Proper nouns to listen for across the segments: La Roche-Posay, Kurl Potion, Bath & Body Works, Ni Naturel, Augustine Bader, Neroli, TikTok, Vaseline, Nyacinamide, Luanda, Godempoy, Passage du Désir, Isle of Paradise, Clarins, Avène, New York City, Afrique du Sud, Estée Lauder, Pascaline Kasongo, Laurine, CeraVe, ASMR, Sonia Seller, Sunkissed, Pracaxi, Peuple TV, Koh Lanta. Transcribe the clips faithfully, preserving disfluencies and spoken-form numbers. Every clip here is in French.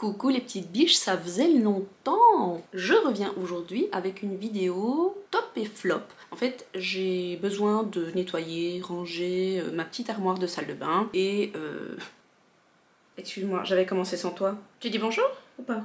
Coucou les petites biches, ça faisait longtemps. Je reviens aujourd'hui avec une vidéo top et flop. En fait, j'ai besoin de nettoyer, ranger ma petite armoire de salle de bain et... Euh... Excuse-moi, j'avais commencé sans toi. Tu dis bonjour ou pas?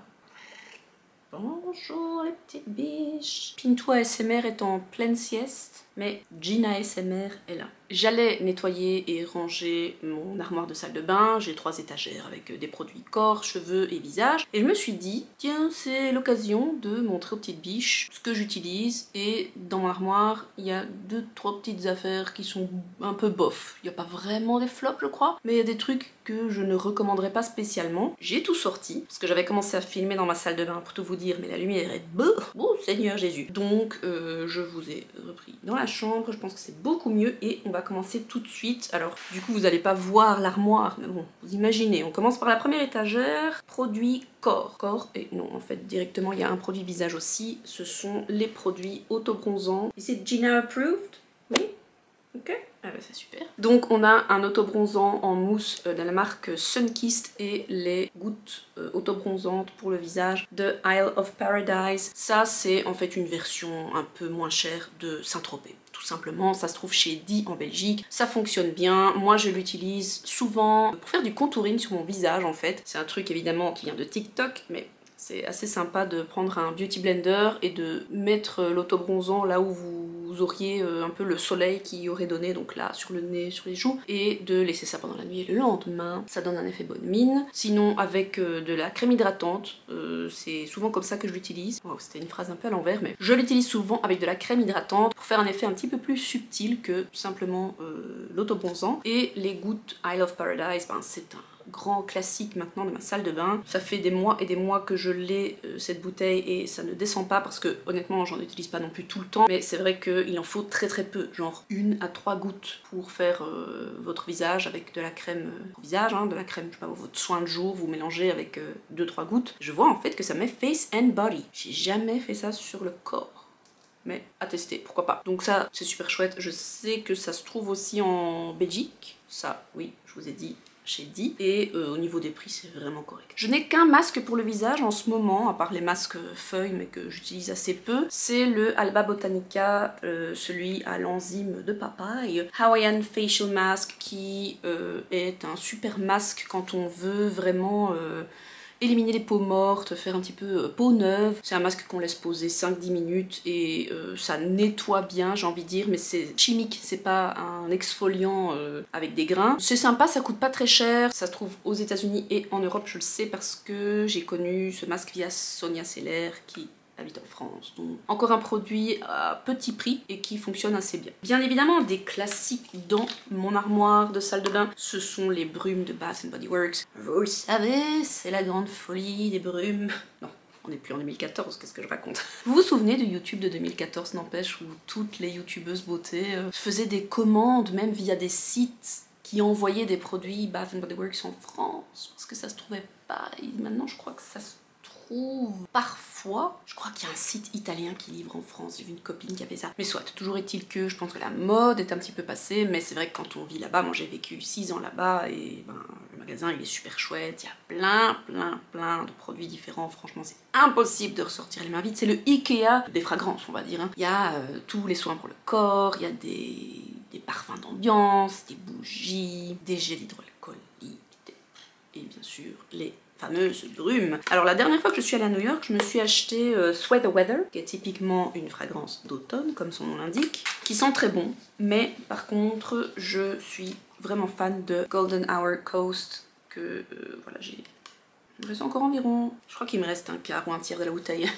Bonjour les petites biches. Pinto A S M R est en pleine sieste, mais Gina A S M R est là. J'allais nettoyer et ranger mon armoire de salle de bain. J'ai trois étagères avec des produits corps, cheveux et visage. Et je me suis dit, tiens, c'est l'occasion de montrer aux petites biches ce que j'utilise. Et dans mon armoire, il y a deux, trois petites affaires qui sont un peu bof. Il n'y a pas vraiment des flops, je crois. Mais il y a des trucs que je ne recommanderais pas spécialement. J'ai tout sorti, parce que j'avais commencé à filmer dans ma salle de bain pour tout vous dire, mais la lumière est... Oh Seigneur Jésus. Donc, euh, je vous ai repris dans la chambre. Je pense que c'est beaucoup mieux et on va commencer tout de suite. Alors, du coup, vous n'allez pas voir l'armoire, mais bon, vous imaginez. On commence par la première étagère, produits corps. Corps, et non, en fait, directement, il y a un produit visage aussi. Ce sont les produits autobronzants. Et c'est Gina approved? Oui? Ok. Ah bah c'est super. Donc on a un autobronzant en mousse de la marque Sunkissed et les gouttes autobronzantes pour le visage de Isle of Paradise. Ça c'est en fait une version un peu moins chère de Saint-Tropez. Tout simplement, ça se trouve chez D en Belgique. Ça fonctionne bien. Moi je l'utilise souvent pour faire du contouring sur mon visage en fait. C'est un truc évidemment qui vient de TikTok mais... C'est assez sympa de prendre un beauty blender et de mettre l'autobronzant là où vous auriez un peu le soleil qui aurait donné, donc là sur le nez, sur les joues, et de laisser ça pendant la nuit et le lendemain. Ça donne un effet bonne mine. Sinon avec de la crème hydratante, euh, c'est souvent comme ça que je l'utilise. Wow, c'était une phrase un peu à l'envers, mais je l'utilise souvent avec de la crème hydratante pour faire un effet un petit peu plus subtil que simplement euh, l'autobronzant. Et les gouttes Isle of Paradise, ben, c'est un grand classique maintenant de ma salle de bain. Ça fait des mois et des mois que je l'ai euh, cette bouteille et ça ne descend pas parce que honnêtement j'en utilise pas non plus tout le temps, mais c'est vrai qu'il en faut très très peu, genre une à trois gouttes pour faire euh, votre visage avec de la crème euh, visage, hein, de la crème, je sais pas, votre soin de jour, vous mélangez avec euh, deux trois gouttes. Je vois en fait que ça met face and body. J'ai jamais fait ça sur le corps. Mais à tester, pourquoi pas. Donc ça, c'est super chouette. Je sais que ça se trouve aussi en Belgique. Ça, oui, je vous ai dit, chez D. Et euh, au niveau des prix, c'est vraiment correct. Je n'ai qu'un masque pour le visage en ce moment, à part les masques feuilles, mais que j'utilise assez peu. C'est le Alba Botanica, euh, celui à l'enzyme de papaye. Hawaiian Facial Mask, qui euh, est un super masque quand on veut vraiment... Euh, éliminer les peaux mortes, faire un petit peu peau neuve. C'est un masque qu'on laisse poser cinq à dix minutes et euh, ça nettoie bien, j'ai envie de dire, mais c'est chimique, c'est pas un exfoliant euh, avec des grains. C'est sympa, ça coûte pas très cher, ça se trouve aux États-Unis et en Europe, je le sais parce que j'ai connu ce masque via Sonia Seller qui habite en France. Donc encore un produit à petit prix et qui fonctionne assez bien. Bien évidemment, des classiques dans mon armoire de salle de bain, ce sont les brumes de Bath and Body Works. Vous le savez, c'est la grande folie des brumes. Non, on n'est plus en deux mille quatorze, qu'est-ce que je raconte? Vous vous souvenez de YouTube de deux mille quatorze, n'empêche, où toutes les youtubeuses beauté euh, faisaient des commandes, même via des sites qui envoyaient des produits Bath and Body Works en France, parce que ça se trouvait pas. Et maintenant, je crois que ça se parfois, je crois qu'il y a un site italien qui livre en France, j'ai vu une copine qui avait ça, mais soit, toujours est-il que je pense que la mode est un petit peu passée, mais c'est vrai que quand on vit là-bas, moi j'ai vécu six ans là-bas et ben, le magasin il est super chouette, il y a plein plein plein de produits différents, franchement c'est impossible de ressortir les mains vides, c'est le Ikea des fragrances on va dire, hein. Il y a euh, tous les soins pour le corps, il y a des, des parfums d'ambiance, des bougies, des gels hydroalcooliques et bien sûr les fameuse brume. Alors la dernière fois que je suis allée à New York, je me suis acheté euh, Sweat the Weather, qui est typiquement une fragrance d'automne, comme son nom l'indique, qui sent très bon, mais par contre, je suis vraiment fan de Golden Hour Coast, que euh, voilà, j'ai... Il me reste encore environ... Je crois qu'il me reste un quart ou un tiers de la bouteille.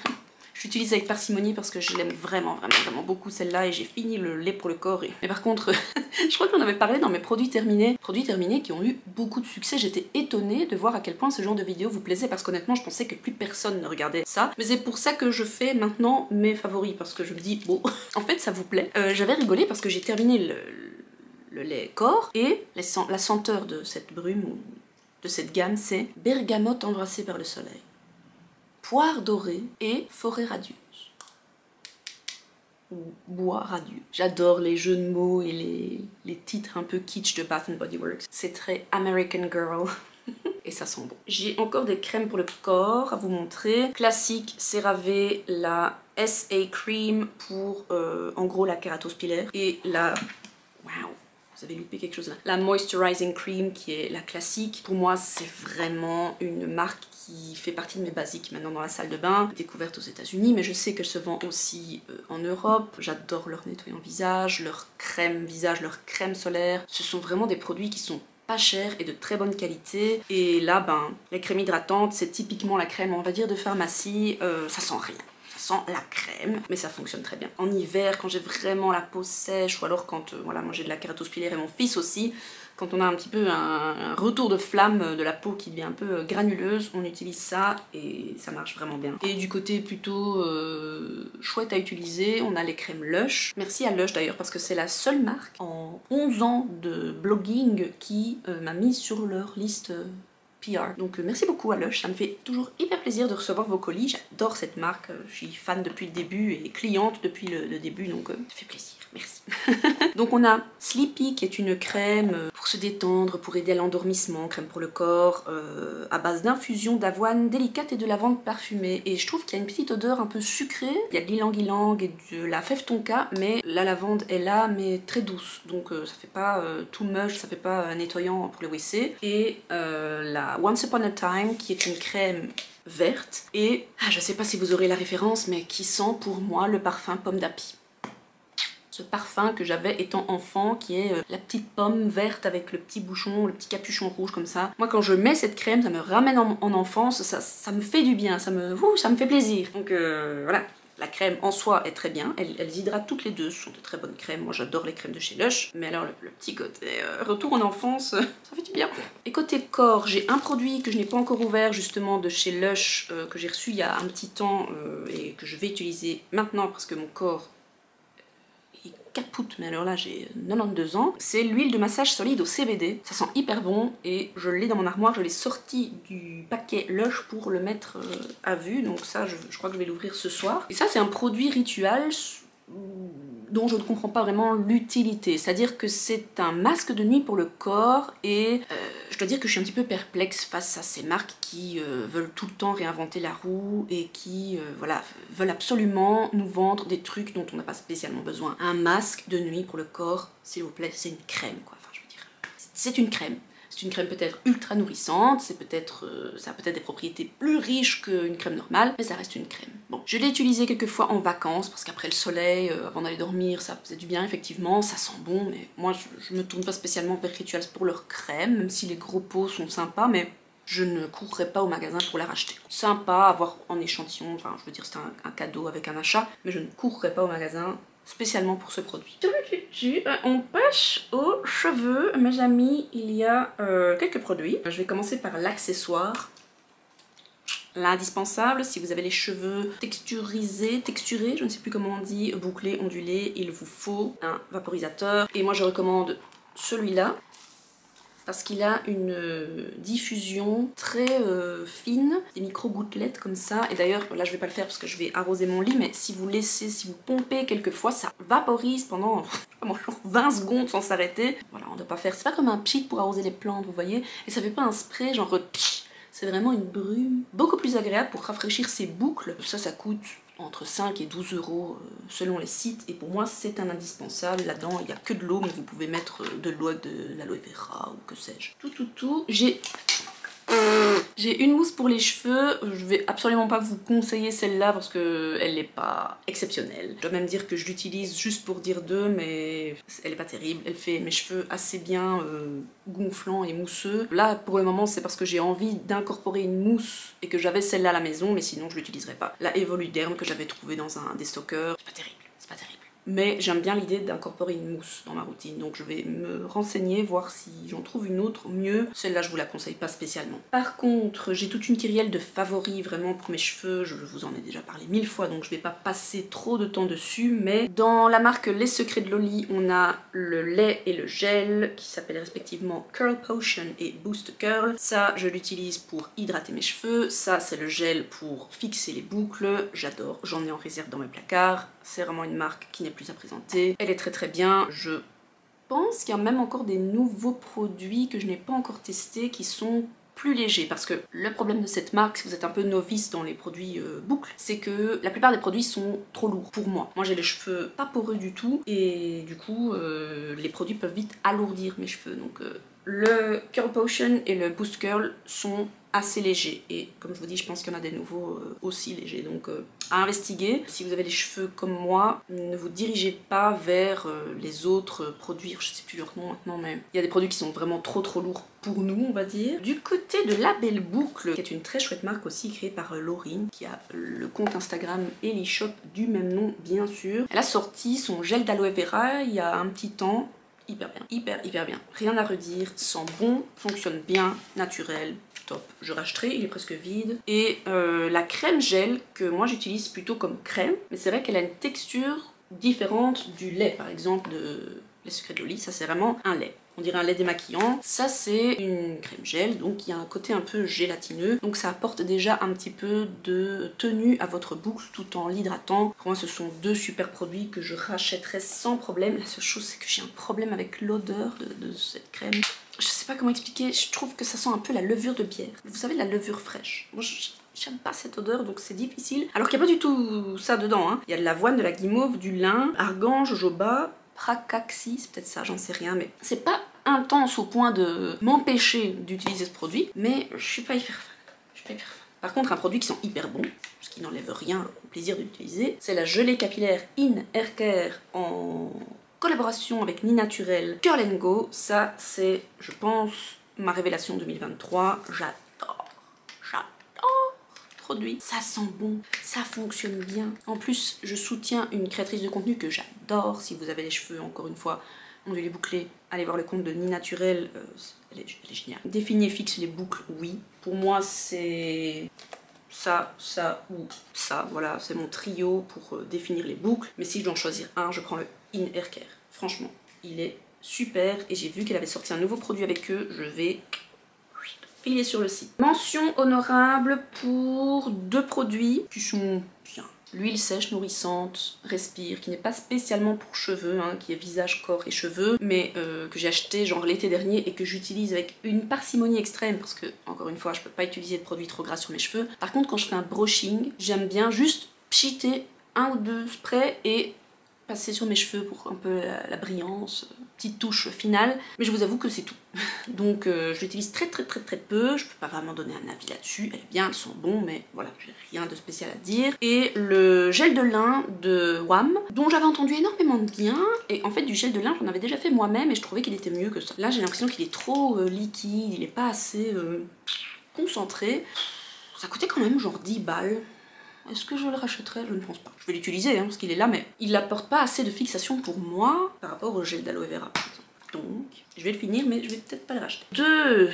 Je l'utilise avec parcimonie parce que je l'aime vraiment, vraiment, vraiment beaucoup celle-là et j'ai fini le lait pour le corps. Et... Mais par contre, je crois qu'on avait parlé dans mes produits terminés. Produits terminés qui ont eu beaucoup de succès. J'étais étonnée de voir à quel point ce genre de vidéo vous plaisait parce qu'honnêtement, je pensais que plus personne ne regardait ça. Mais c'est pour ça que je fais maintenant mes favoris parce que je me dis, bon, en fait, ça vous plaît. Euh, J'avais rigolé parce que j'ai terminé le, le lait corps et la, la senteur de cette brume, de cette gamme, c'est bergamote embrassée par le soleil, poire dorée et forêt radieuse. Ou bois radieux. J'adore les jeux de mots et les, les titres un peu kitsch de Bath and Body Works. C'est très American Girl. et ça sent bon. J'ai encore des crèmes pour le corps à vous montrer. Classique, CeraVe, la S A Cream pour euh, en gros la kératose pilaire et la... Waouh, vous avez loupé quelque chose là. La Moisturizing Cream qui est la classique. Pour moi c'est vraiment une marque qui fait partie de mes basiques maintenant dans la salle de bain, découverte aux États-Unis, mais je sais qu'elle se vend aussi euh, en Europe. J'adore leur nettoyant visage, leur crème visage, leur crème solaire. Ce sont vraiment des produits qui sont pas cher et de très bonne qualité. Et là, ben, les crèmes hydratantes, c'est typiquement la crème, on va dire, de pharmacie. Euh, ça sent rien, ça sent la crème, mais ça fonctionne très bien. En hiver, quand j'ai vraiment la peau sèche, ou alors quand euh, voilà, moi j'ai de la kératose pilaire et mon fils aussi, quand on a un petit peu un, un retour de flamme de la peau qui devient un peu granuleuse, on utilise ça et ça marche vraiment bien. Et du côté plutôt euh, chouette à utiliser, on a les crèmes Lush. Merci à Lush d'ailleurs parce que c'est la seule marque en onze ans de blogging qui euh, m'a mis sur leur liste euh, P R. Donc euh, merci beaucoup à Lush, ça me fait toujours hyper plaisir de recevoir vos colis. J'adore cette marque, je suis fan depuis le début et cliente depuis le, le début, donc euh, ça fait plaisir. Merci. Donc on a Sleepy qui est une crème pour se détendre, pour aider à l'endormissement, crème pour le corps, euh, à base d'infusion d'avoine délicate et de lavande parfumée. Et je trouve qu'il y a une petite odeur un peu sucrée. Il y a de l'ilang-ilang et de la fève tonka, mais la lavande est là, mais très douce. Donc euh, ça fait pas euh, too much, ça fait pas euh, nettoyant pour le W C. Et euh, la Once Upon a Time qui est une crème verte. Et ah, je sais pas si vous aurez la référence, mais qui sent pour moi le parfum pomme d'api. Ce parfum que j'avais étant enfant qui est euh, la petite pomme verte avec le petit bouchon, le petit capuchon rouge comme ça. Moi quand je mets cette crème, ça me ramène en, en enfance, ça, ça me fait du bien, ça me, ouh, ça me fait plaisir. Donc euh, voilà, la crème en soi est très bien, elles, elles hydratent toutes les deux, ce sont de très bonnes crèmes, moi j'adore les crèmes de chez Lush. Mais alors le, le petit côté euh, retour en enfance, euh, ça fait du bien. Et côté corps, j'ai un produit que je n'ai pas encore ouvert justement de chez Lush, euh, que j'ai reçu il y a un petit temps euh, et que je vais utiliser maintenant parce que mon corps... mais alors là j'ai quatre-vingt-douze ans. C'est l'huile de massage solide au C B D, ça sent hyper bon et je l'ai dans mon armoire, je l'ai sorti du paquet Lush pour le mettre à vue, donc ça je, je crois que je vais l'ouvrir ce soir. Et ça c'est un produit rituel dont je ne comprends pas vraiment l'utilité, c'est-à-dire que c'est un masque de nuit pour le corps et euh, je dois dire que je suis un petit peu perplexe face à ces marques qui euh, veulent tout le temps réinventer la roue et qui euh, voilà, veulent absolument nous vendre des trucs dont on n'a pas spécialement besoin. Un masque de nuit pour le corps, s'il vous plaît, c'est une crème quoi, enfin je veux dire, c'est une crème. C'est une crème peut-être ultra nourrissante, c'est peut-être, euh, ça a peut-être des propriétés plus riches qu'une crème normale, mais ça reste une crème. Bon, je l'ai utilisée quelques fois en vacances, parce qu'après le soleil, euh, avant d'aller dormir, ça faisait du bien effectivement, ça sent bon, mais moi je, je me tourne pas spécialement vers Rituals pour leur crème, même si les gros pots sont sympas, mais je ne courrais pas au magasin pour la racheter. Sympa à avoir en échantillon, enfin je veux dire c'est un, un cadeau avec un achat, mais je ne courrais pas au magasin spécialement pour ce produit. On passe aux cheveux, mes amis, il y a euh, quelques produits. Je vais commencer par l'accessoire. L'indispensable, si vous avez les cheveux texturisés, texturés, je ne sais plus comment on dit, bouclés, ondulés, il vous faut un vaporisateur. Et moi je recommande celui-là, parce qu'il a une diffusion très euh, fine, des micro-gouttelettes comme ça. Et d'ailleurs, là je vais pas le faire parce que je vais arroser mon lit, mais si vous laissez, si vous pompez quelques fois, ça vaporise pendant vingt secondes sans s'arrêter. Voilà, on ne doit pas faire, c'est pas comme un pchit pour arroser les plantes, vous voyez. Et ça fait pas un spray genre pchit, c'est vraiment une brume beaucoup plus agréable pour rafraîchir ses boucles. Ça, ça coûte entre cinq et douze euros selon les sites et pour moi c'est un indispensable. Là-dedans il n'y a que de l'eau, mais vous pouvez mettre de l'eau avec de l'aloe vera ou que sais-je. Tout tout tout, j'ai j'ai une mousse pour les cheveux, je vais absolument pas vous conseiller celle-là parce que elle n'est pas exceptionnelle. Je dois même dire que je l'utilise juste pour dire d'eux, mais elle est pas terrible, elle fait mes cheveux assez bien euh, gonflants et mousseux. Là pour le moment c'est parce que j'ai envie d'incorporer une mousse et que j'avais celle-là à la maison, mais sinon je l'utiliserai pas. La Evoluderm que j'avais trouvée dans un déstockeur, c'est pas terrible, c'est pas terrible. Mais j'aime bien l'idée d'incorporer une mousse dans ma routine, donc je vais me renseigner, voir si j'en trouve une autre mieux. Celle-là, je vous la conseille pas spécialement. Par contre, j'ai toute une kyrielle de favoris vraiment pour mes cheveux, je vous en ai déjà parlé mille fois, donc je vais pas passer trop de temps dessus, mais dans la marque Les Secrets de Loli, on a le lait et le gel, qui s'appellent respectivement Curl Potion et Boost Curl. Ça, je l'utilise pour hydrater mes cheveux, ça c'est le gel pour fixer les boucles, j'adore, j'en ai en réserve dans mes placards, c'est vraiment une marque qui n'est plus à présenter, elle est très très bien. Je pense qu'il y a même encore des nouveaux produits que je n'ai pas encore testés qui sont plus léger, parce que le problème de cette marque, si vous êtes un peu novice dans les produits euh, boucles, c'est que la plupart des produits sont trop lourds pour moi. Moi j'ai les cheveux pas poreux du tout et du coup euh, les produits peuvent vite alourdir mes cheveux, donc euh, le Curl Potion et le Boost Curl sont assez légers et comme je vous dis, je pense qu'il y en a des nouveaux euh, aussi légers, donc euh, à investiguer. Si vous avez les cheveux comme moi, ne vous dirigez pas vers euh, les autres euh, produits, je sais plus leur nom maintenant, mais il y a des produits qui sont vraiment trop trop lourds pour nous, on va dire. Du côté de La Belle Boucle, qui est une très chouette marque aussi créée par euh, Laurine, qui a le compte Instagram et l'e-shop du même nom bien sûr. Elle a sorti son gel d'aloe vera il y a un petit temps. Hyper bien, hyper hyper bien. Rien à redire, sent bon, fonctionne bien, naturel, top. Je rachèterai, il est presque vide. Et euh, la crème gel que moi j'utilise plutôt comme crème, mais c'est vrai qu'elle a une texture différente du lait, par exemple de Les Secrets de Loli, ça c'est vraiment un lait. On dirait un lait démaquillant. Ça c'est une crème gel, donc il y a un côté un peu gélatineux, donc ça apporte déjà un petit peu de tenue à votre boucle tout en l'hydratant. Pour moi ce sont deux super produits que je rachèterai sans problème. La seule chose c'est que j'ai un problème avec l'odeur de, de cette crème. Je sais pas comment expliquer, je trouve que ça sent un peu la levure de bière. Vous savez, la levure fraîche. Moi, j'aime pas cette odeur, donc c'est difficile. Alors qu'il n'y a pas du tout ça dedans, hein. Il y a de l'avoine, de la guimauve, du lin, argan, jojoba... Pracaxi, c'est peut-être ça, j'en sais rien, mais c'est pas intense au point de m'empêcher d'utiliser ce produit, mais je suis pas hyper fan. Je suis pas hyper fan. Par contre, un produit qui sent hyper bon, ce qui n'enlève rien au plaisir de l'utiliser, c'est la gelée capillaire In Haircare en collaboration avec Ni Naturel Curl and Go. Ça, c'est, je pense, ma révélation deux mille vingt-trois. J'adore, j'adore. Produit. Ça sent bon, ça fonctionne bien. En plus, je soutiens une créatrice de contenu que j'adore. Si vous avez les cheveux, encore une fois, ondulés bouclés, allez voir le compte de Ni Naturel, euh, elle, est, elle est géniale. Définir fixe les boucles, oui. Pour moi, c'est ça, ça ou ça. Voilà, c'est mon trio pour euh, définir les boucles. Mais si je dois en choisir un, je prends le In Haircare. Franchement, il est super. Et j'ai vu qu'elle avait sorti un nouveau produit avec eux. Je vais... Il est sur le site. Mention honorable pour deux produits qui sont bien. L'huile sèche nourrissante Respire, qui n'est pas spécialement pour cheveux, hein, qui est visage, corps et cheveux, mais euh, que j'ai acheté genre l'été dernier et que j'utilise avec une parcimonie extrême parce que, encore une fois, je peux pas utiliser de produits trop gras sur mes cheveux. Par contre, quand je fais un brushing, j'aime bien juste pchiter un ou deux sprays et passer sur mes cheveux pour un peu la, la brillance, petite touche finale, mais je vous avoue que c'est tout. Donc euh, je l'utilise très très très très peu, je peux pas vraiment donner un avis là-dessus, elle est bien, elle sent bon, mais voilà, j'ai rien de spécial à dire. Et le gel de lin de WAAM, dont j'avais entendu énormément de bien, et en fait du gel de lin j'en avais déjà fait moi-même et je trouvais qu'il était mieux que ça. Là j'ai l'impression qu'il est trop euh, liquide, il est pas assez euh, concentré, ça coûtait quand même genre dix balles. Est-ce que je le rachèterais? Je ne pense pas. Je vais l'utiliser hein, parce qu'il est là, mais il n'apporte pas assez de fixation pour moi par rapport au gel d'aloe vera par exemple. Donc, je vais le finir, mais je vais peut-être pas le racheter. Deux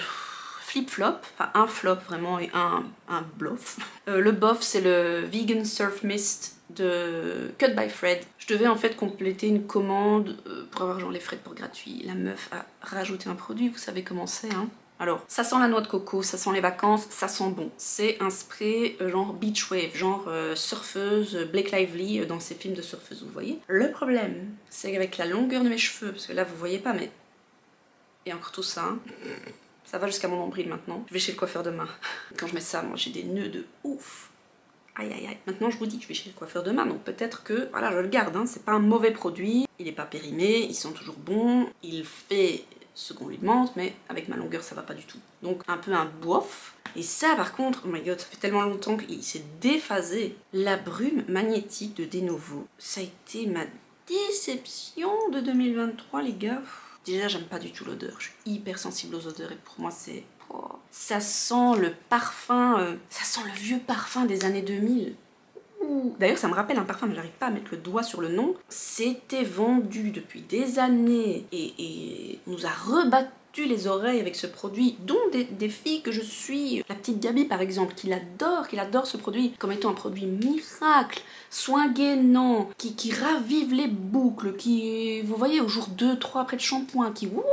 flip-flop, enfin un flop vraiment et un, un bluff. Euh, le bof, c'est le Vegan Surf Mist de Cut by Fred. Je devais en fait compléter une commande euh, pour avoir genre les frais pour gratuit. La meuf a rajouté un produit, vous savez comment c'est hein. Alors, ça sent la noix de coco, ça sent les vacances, ça sent bon. C'est un spray euh, genre beach wave, genre euh, surfeuse, euh, Blake Lively euh, dans ses films de surfeuse, vous voyez. Le problème, c'est qu'avec la longueur de mes cheveux, parce que là vous voyez pas, mais... Et encore tout ça, hein. Ça va jusqu'à mon nombril maintenant. Je vais chez le coiffeur demain. Quand je mets ça, moi j'ai des nœuds de ouf. Aïe aïe aïe. Maintenant je vous dis, je vais chez le coiffeur demain, donc peut-être que... Voilà, je le garde, hein. C'est pas un mauvais produit. Il est pas périmé, il sent toujours bon. Il fait... ce qu'on lui demande, mais avec ma longueur ça va pas du tout. Donc un peu un bof. Et ça par contre, oh my god, ça fait tellement longtemps qu'il s'est déphasé. La brume magnétique de De Novo, ça a été ma déception de deux mille vingt-trois les gars. Déjà j'aime pas du tout l'odeur, je suis hyper sensible aux odeurs et pour moi c'est... Oh. Ça sent le parfum, euh... ça sent le vieux parfum des années deux mille. D'ailleurs ça me rappelle un parfum mais j'arrive pas à mettre le doigt sur le nom. C'était vendu depuis des années et, et on nous a rebattu les oreilles avec ce produit, dont des, des filles que je suis, la petite Gabi par exemple, qui l'adore, qui l'adore ce produit comme étant un produit miracle, soin gainant, qui, qui ravive les boucles, qui, vous voyez, au jour deux trois après le shampoing, qui wouh.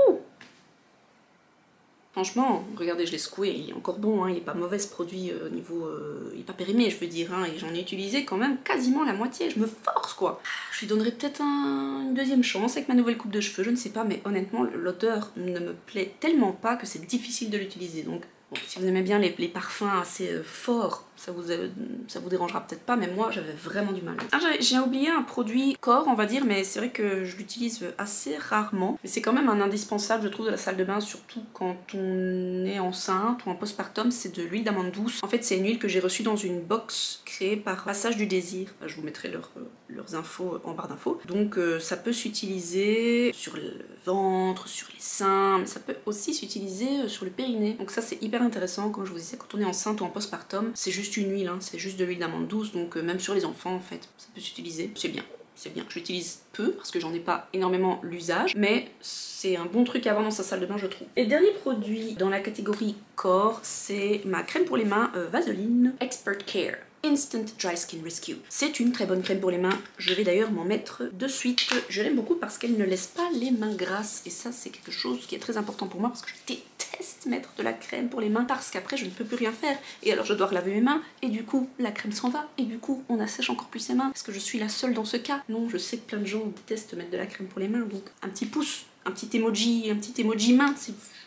Franchement, regardez, je l'ai secoué, il est encore bon, hein, il n'est pas mauvais ce produit au euh, niveau... Euh, il n'est pas périmé, je veux dire, hein, et j'en ai utilisé quand même quasiment la moitié, je me force quoi. Je lui donnerai peut-être un, une deuxième chance avec ma nouvelle coupe de cheveux, je ne sais pas, mais honnêtement, l'odeur ne me plaît tellement pas que c'est difficile de l'utiliser, donc Bon, si vous aimez bien les, les parfums assez euh, forts, ça vous, euh, ça vous dérangera peut-être pas, mais moi j'avais vraiment du mal. Ah, j'ai oublié un produit corps, on va dire, mais c'est vrai que je l'utilise assez rarement. Mais c'est quand même un indispensable, je trouve, de la salle de bain, surtout quand on est enceinte ou en postpartum, c'est de l'huile d'amande douce. En fait, c'est une huile que j'ai reçue dans une box créée par Passage du Désir. Je vous mettrai leur, leurs infos en barre d'infos. Donc euh, ça peut s'utiliser sur le ventre, sur les seins, mais ça peut aussi s'utiliser sur le périnée. Donc ça, c'est hyper intéressant, comme je vous disais, quand on est enceinte ou en postpartum, c'est juste une huile, hein, c'est juste de l'huile d'amande douce, donc euh, même sur les enfants en fait, ça peut s'utiliser, c'est bien. C'est bien, j'utilise peu parce que j'en ai pas énormément l'usage, mais c'est un bon truc à avoir dans sa salle de bain, je trouve. Et le dernier produit dans la catégorie corps, c'est ma crème pour les mains euh, Vaseline Expert Care Instant Dry Skin Rescue. C'est une très bonne crème pour les mains, je vais d'ailleurs m'en mettre de suite. Je l'aime beaucoup parce qu'elle ne laisse pas les mains grasses, et ça c'est quelque chose qui est très important pour moi parce que je déteste mettre de la crème pour les mains parce qu'après je ne peux plus rien faire, et alors je dois laver mes mains et du coup la crème s'en va et du coup on assèche encore plus ses mains. Est-ce que je suis la seule dans ce cas? Non, je sais que plein de gens détestent mettre de la crème pour les mains, donc un petit pouce, un petit emoji, un petit emoji main,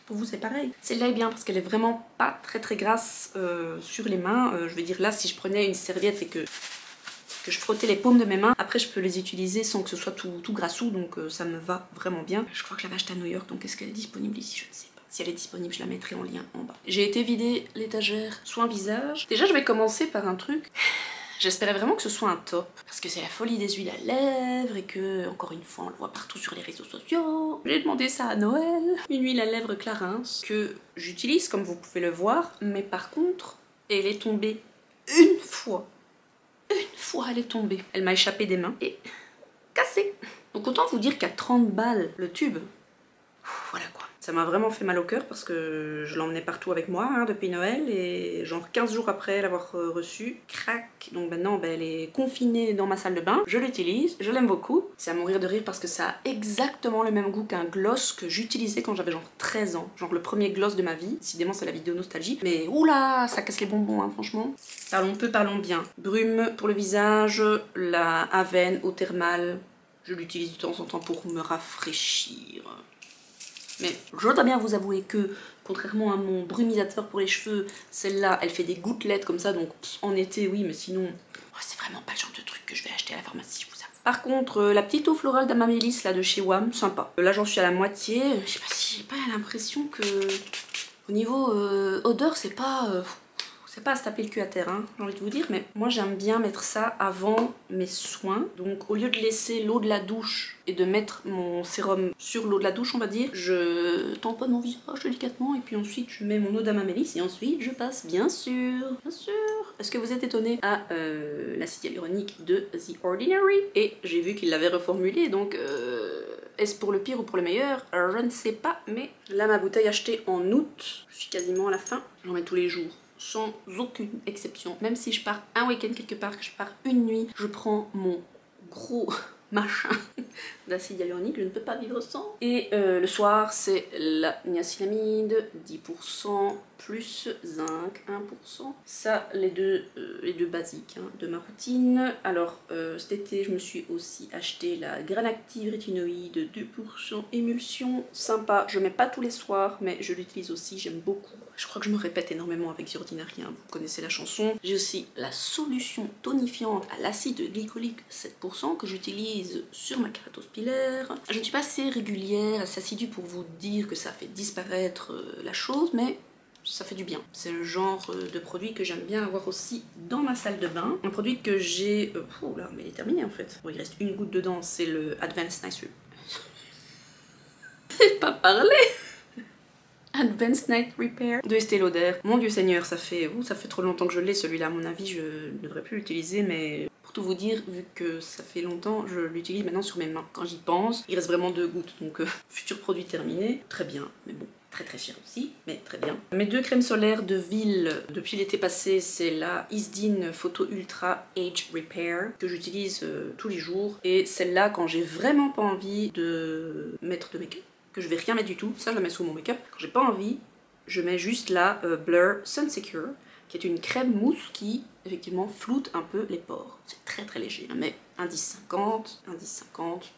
pour vous c'est pareil. Celle-là est bien parce qu'elle est vraiment pas très très grasse euh, sur les mains. Euh, je veux dire, là si je prenais une serviette et que que je frottais les paumes de mes mains, après je peux les utiliser sans que ce soit tout, tout grassou, donc euh, ça me va vraiment bien. Je crois que je l'avais achetée à New York, donc est-ce qu'elle est disponible ici? Je ne sais pas. Si elle est disponible, je la mettrai en lien en bas. J'ai été vider l'étagère soins visage. Déjà, je vais commencer par un truc. J'espérais vraiment que ce soit un top, parce que c'est la folie des huiles à lèvres et que, encore une fois, on le voit partout sur les réseaux sociaux. J'ai demandé ça à Noël. Une huile à lèvres Clarins que j'utilise, comme vous pouvez le voir, mais par contre, elle est tombée une fois. Une fois, elle est tombée. Elle m'a échappé des mains et cassée. Donc autant vous dire qu'à trente balles le tube, voilà quoi. Ça m'a vraiment fait mal au cœur parce que je l'emmenais partout avec moi hein, depuis Noël, et genre quinze jours après l'avoir reçue, crac. Donc maintenant ben, elle est confinée dans ma salle de bain, je l'utilise, je l'aime beaucoup. C'est à mourir de rire parce que ça a exactement le même goût qu'un gloss que j'utilisais quand j'avais genre treize ans. Genre le premier gloss de ma vie, décidément c'est la vidéo nostalgie, mais oula ça casse les bonbons hein, franchement. Parlons peu, parlons bien. Brume pour le visage, la Avène eau thermale, je l'utilise de temps en temps pour me rafraîchir. Mais je dois bien vous avouer que, contrairement à mon brumisateur pour les cheveux, celle-là, elle fait des gouttelettes comme ça, donc en été, oui, mais sinon, oh, c'est vraiment pas le genre de truc que je vais acheter à la pharmacie, je vous avoue. Par contre, euh, la petite eau florale d'Amamélis, là, de chez WAAM, sympa. Là, j'en suis à la moitié, je sais pas si j'ai pas l'impression que, au niveau euh, odeur, c'est pas... Euh... C'est pas à se taper le cul à terre, hein, j'ai envie de vous dire, mais moi j'aime bien mettre ça avant mes soins. Donc au lieu de laisser l'eau de la douche et de mettre mon sérum sur l'eau de la douche, on va dire, je tamponne mon visage délicatement et puis ensuite je mets mon eau d'amamélis et ensuite je passe, bien sûr, bien sûr. Est-ce que vous êtes étonnés à euh, l'acide hyaluronique de The Ordinary? Et j'ai vu qu'il l'avait reformulé, donc... Euh... Est-ce pour le pire ou pour le meilleur? Je ne sais pas, mais là ma bouteille achetée en août, je suis quasiment à la fin, j'en mets tous les jours. Sans aucune exception, même si je pars un week-end quelque part, que je pars une nuit, je prends mon gros machin d'acide hyaluronique, je ne peux pas vivre sans. Et euh, le soir c'est la niacinamide, dix pour cent plus zinc, un pour cent. Ça les deux, euh, les deux basiques hein, de ma routine. Alors euh, cet été je me suis aussi acheté la graine active rétinoïde, deux pour cent émulsion, sympa. Je mets pas tous les soirs mais je l'utilise aussi, j'aime beaucoup. Je crois que je me répète énormément avec The Ordinary, hein, vous connaissez la chanson. J'ai aussi la solution tonifiante à l'acide glycolique sept pour cent que j'utilise sur ma kératose pilaire. Je ne suis pas assez régulière, assez assidue pour vous dire que ça fait disparaître euh, la chose, mais ça fait du bien. C'est le genre de produit que j'aime bien avoir aussi dans ma salle de bain. Un produit que j'ai... Oh là, mais il est terminé en fait. Bon, il reste une goutte dedans, c'est le Advanced Night... J'ai pas parlé Advanced Night Repair de Estée Lauder. Mon Dieu Seigneur, ça fait, ouh, ça fait trop longtemps que je l'ai celui-là. À mon avis, je ne devrais plus l'utiliser, mais pour tout vous dire, vu que ça fait longtemps, je l'utilise maintenant sur mes mains. Quand j'y pense, il reste vraiment deux gouttes, donc euh, futur produit terminé, très bien, mais bon. Très très cher aussi, mais très bien. Mes deux crèmes solaires de ville depuis l'été passé, c'est la Isdin Photo Ultra Age Repair que j'utilise euh, tous les jours, et celle-là quand j'ai vraiment pas envie de mettre de make-up, que je vais rien mettre du tout, ça je la mets sous mon make-up. Quand j'ai pas envie, je mets juste la euh, Blur Sun Secure, qui est une crème mousse qui effectivement floute un peu les pores. C'est très très léger, hein, mais un dix cinquante, un dix cinquante.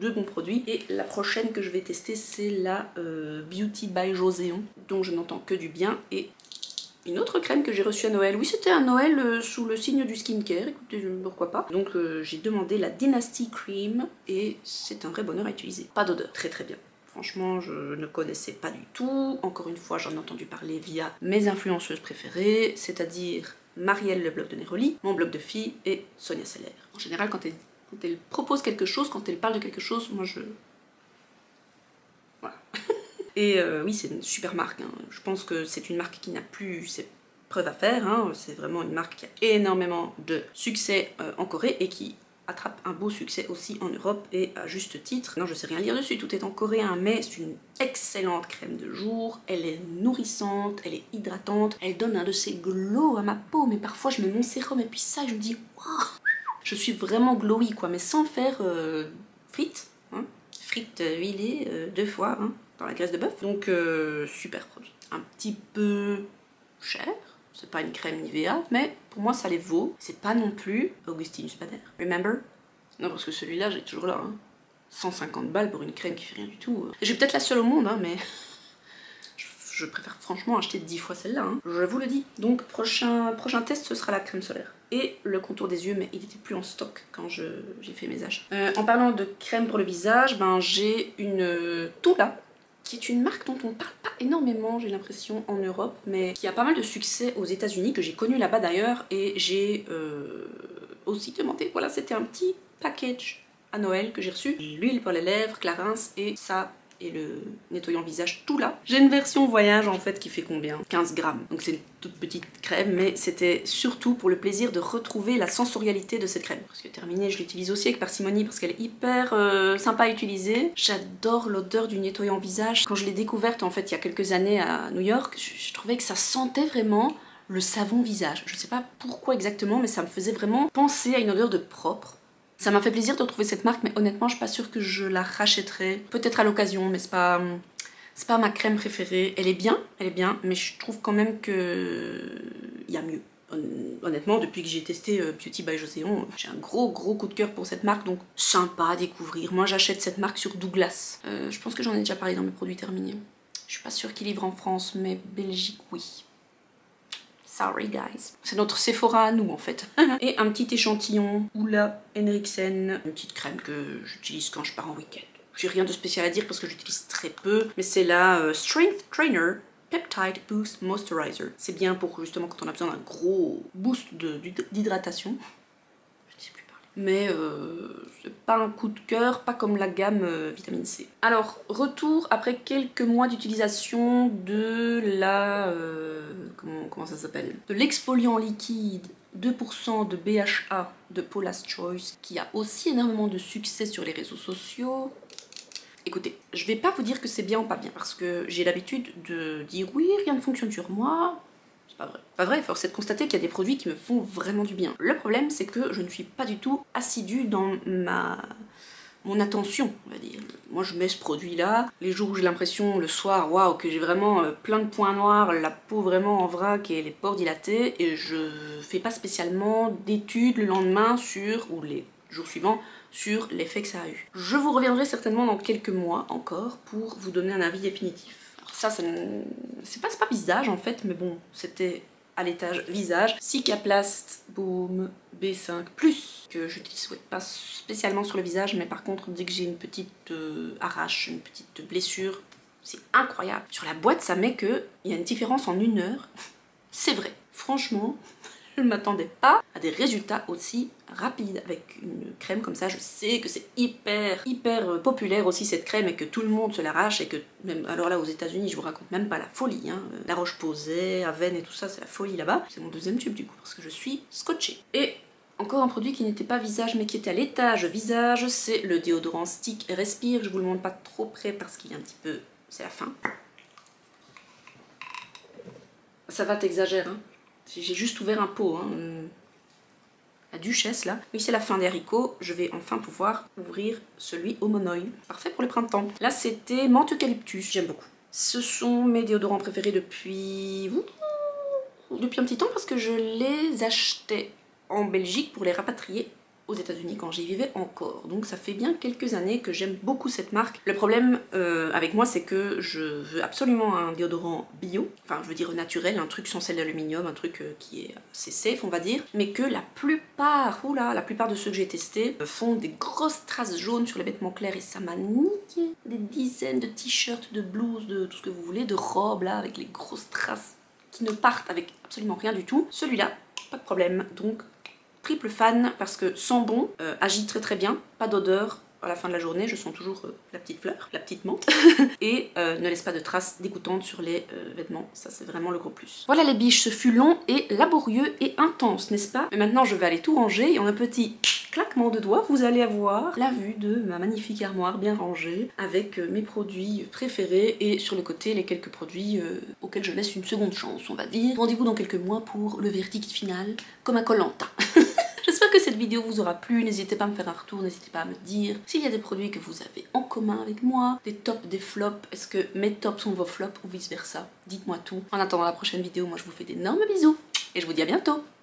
Deux bons produits. Et la prochaine que je vais tester c'est la euh, Beauty by Joseon, dont je n'entends que du bien, et une autre crème que j'ai reçue à Noël. Oui, c'était un Noël euh, sous le signe du skincare, écoutez, pourquoi pas. Donc euh, j'ai demandé la Dynasty Cream et c'est un vrai bonheur à utiliser. Pas d'odeur, très très bien. Franchement, je ne connaissais pas du tout. Encore une fois, j'en ai entendu parler via mes influenceuses préférées, c'est-à-dire Marielle, le blog de Neroli, mon blog de filles et Sonia Seller. En général, quand elle, quand elle propose quelque chose, quand elle parle de quelque chose, moi je... Voilà. Et euh, oui, c'est une super marque, hein. Je pense que c'est une marque qui n'a plus ses preuves à faire, hein. C'est vraiment une marque qui a énormément de succès euh, en Corée et qui attrape un beau succès aussi en Europe et à juste titre. Non, je sais rien lire dessus, tout est en coréen, mais c'est une excellente crème de jour, elle est nourrissante, elle est hydratante, elle donne un de ces glows à ma peau, mais parfois je mets mon sérum et puis ça, je me dis waouh, je suis vraiment glowy quoi, mais sans faire euh, frites, hein, frites huilées euh, deux fois hein, dans la graisse de bœuf, donc euh, super produit. Un petit peu cher. C'est pas une crème Nivea, mais pour moi ça les vaut. C'est pas non plus Augustine Bader. Remember? Non, parce que celui-là, j'ai toujours là. Hein. cent cinquante balles pour une crème qui fait rien du tout. Je suis peut-être la seule au monde, hein, mais je, je préfère franchement acheter dix fois celle-là. Hein. Je vous le dis. Donc, prochain, prochain test, ce sera la crème solaire. Et le contour des yeux, mais il n'était plus en stock quand j'ai fait mes achats. Euh, en parlant de crème pour le visage, ben, j'ai une euh, Tula, qui est une marque dont on ne parle pas énormément, j'ai l'impression, en Europe, mais qui a pas mal de succès aux États-Unis, que j'ai connu là-bas d'ailleurs, et j'ai euh, aussi demandé, voilà, c'était un petit package à Noël que j'ai reçu, l'huile pour les lèvres, Clarins, et ça, et le nettoyant visage, tout là. J'ai une version voyage, en fait, qui fait combien, quinze grammes, donc c'est une toute petite crème, mais c'était surtout pour le plaisir de retrouver la sensorialité de cette crème. Parce que terminée, je l'utilise aussi avec parcimonie parce qu'elle est hyper euh, sympa à utiliser. J'adore l'odeur du nettoyant visage. Quand je l'ai découverte, en fait, il y a quelques années à New York, je, je trouvais que ça sentait vraiment le savon visage. Je sais pas pourquoi exactement, mais ça me faisait vraiment penser à une odeur de propre. Ça m'a fait plaisir de retrouver cette marque, mais honnêtement, je suis pas sûre que je la rachèterais. Peut-être à l'occasion, mais c'est pas, c'est pas ma crème préférée. Elle est bien, elle est bien, mais je trouve quand même que il y a mieux. Honnêtement, depuis que j'ai testé Beauty by Joseon, j'ai un gros gros coup de cœur pour cette marque, donc sympa à découvrir. Moi, j'achète cette marque sur Douglas. Euh, je pense que j'en ai déjà parlé dans mes produits terminés. Je suis pas sûre qu'ils livrent en France, mais Belgique, oui. Sorry guys. C'est notre Sephora à nous en fait. Et un petit échantillon Oula Henriksen. Une petite crème que j'utilise quand je pars en week-end. J'ai rien de spécial à dire parce que j'utilise très peu. Mais c'est la euh, Strength Trainer Peptide Boost Moisturizer. C'est bien pour justement quand on a besoin d'un gros boost d'hydratation. Je ne sais plus parler. Mais euh, c'est pas un coup de cœur, pas comme la gamme euh, vitamine C. Alors retour après quelques mois d'utilisation de la... Euh, Comment, comment ça s'appelle, de l'exfoliant liquide deux pour cent de B H A de Paula's Choice, qui a aussi énormément de succès sur les réseaux sociaux. Écoutez, je vais pas vous dire que c'est bien ou pas bien, parce que j'ai l'habitude de dire oui, rien ne fonctionne sur moi. C'est pas vrai. Pas vrai, force est de constater qu'il y a des produits qui me font vraiment du bien. Le problème, c'est que je ne suis pas du tout assidue dans ma... mon attention, on va dire. Moi, je mets ce produit-là. Les jours où j'ai l'impression, le soir, waouh, que j'ai vraiment euh, plein de points noirs, la peau vraiment en vrac et les pores dilatés, et je fais pas spécialement d'études le lendemain sur, ou les jours suivants, sur l'effet que ça a eu. Je vous reviendrai certainement dans quelques mois encore pour vous donner un avis définitif. Alors ça, ça c'est pas, pas visage en fait, mais bon, c'était... à l'étage visage, Cicaplast Baume B cinq plus, que je ne souhaite pas spécialement sur le visage, mais par contre, dès que j'ai une petite euh, arrache, une petite blessure, c'est incroyable. Sur la boîte, ça met qu'il y a une différence en une heure. C'est vrai. Franchement, je ne m'attendais pas à des résultats aussi rapides avec une crème comme ça. Je sais que c'est hyper, hyper populaire aussi cette crème et que tout le monde se l'arrache et que même, alors là aux États-Unis, je vous raconte même pas la folie, hein. La Roche-Posay, Avène et tout ça, c'est la folie là-bas. C'est mon deuxième tube du coup parce que je suis scotchée. Et encore un produit qui n'était pas visage mais qui était à l'étage visage, c'est le déodorant stick Respire. Je vous le montre pas trop près parce qu'il est un petit peu, c'est la fin. Ça va, t'exagères, hein. J'ai juste ouvert un pot, hein. La duchesse là. Oui, c'est la fin des haricots, je vais enfin pouvoir ouvrir celui au monoï. Parfait pour le printemps. Là c'était menthe eucalyptus, j'aime beaucoup. Ce sont mes déodorants préférés depuis... Ouh, depuis un petit temps parce que je les achetais en Belgique pour les rapatrier aux États-Unis quand j'y vivais encore. Donc ça fait bien quelques années que j'aime beaucoup cette marque. Le problème euh, avec moi, c'est que je veux absolument un déodorant bio, enfin je veux dire naturel, un truc sans sel d'aluminium, un truc euh, qui est assez safe on va dire, mais que la plupart, oula, la plupart de ceux que j'ai testés euh, font des grosses traces jaunes sur les vêtements clairs et ça m'a niqué des dizaines de t-shirts, de blouses, de tout ce que vous voulez, de robes là avec les grosses traces qui ne partent avec absolument rien du tout. Celui-là, pas de problème, donc triple fan parce que sans bon, euh, agit très très bien, pas d'odeur, à la fin de la journée je sens toujours euh, la petite fleur, la petite menthe et euh, ne laisse pas de traces dégoûtantes sur les euh, vêtements, ça c'est vraiment le gros plus. Voilà les biches, ce fut long et laborieux et intense, n'est-ce pas? Mais maintenant je vais aller tout ranger et en un petit claquement de doigts, vous allez avoir la vue de ma magnifique armoire bien rangée avec mes produits préférés et sur le côté les quelques produits euh, auxquels je laisse une seconde chance on va dire. Rendez-vous dans quelques mois pour le verdict final comme à Koh Lanta. J'espère que cette vidéo vous aura plu, n'hésitez pas à me faire un retour, n'hésitez pas à me dire s'il y a des produits que vous avez en commun avec moi, des tops, des flops, est-ce que mes tops sont vos flops ou vice versa, dites-moi tout. En attendant la prochaine vidéo, moi je vous fais d'énormes bisous et je vous dis à bientôt.